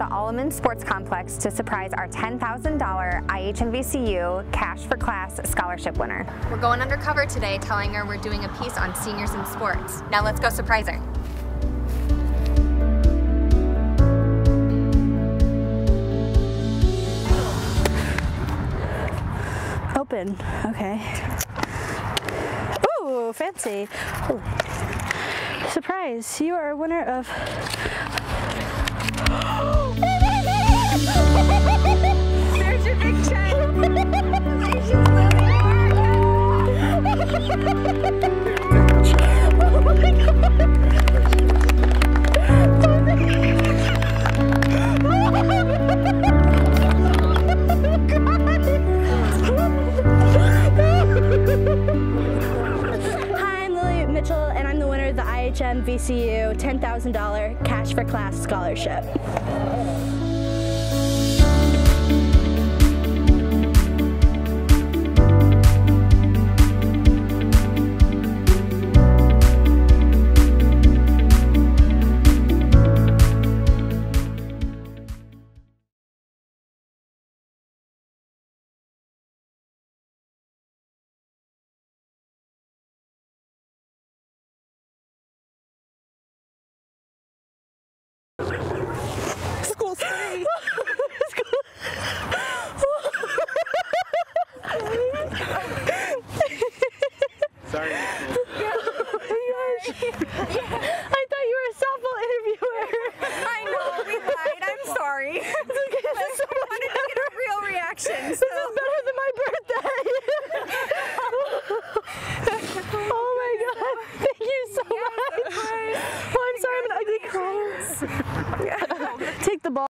the Alleman Sports Complex to surprise our $10,000 IHMVCU Cash for Class scholarship winner. We're going undercover today, telling her we're doing a piece on seniors in sports. Now let's go surprise her. Open. Okay. Ooh, fancy. Ooh. Surprise! You are a winner of. There's your big check. Oh my God. Hi, I'm Lily Mitchell, and I'm the winner of the IHM VCU $10,000 Cash for Class scholarship. School's free. Sorry. Yeah. Oh my gosh. Yeah. I thought you were a softball interviewer. I know, we lied. I'm sorry. It's okay. It's I wanted to get a real reaction. So. This is better than my birthday. Oh my God. Thank you so much. Well, I'm sorry, but I did cry. Take the ball.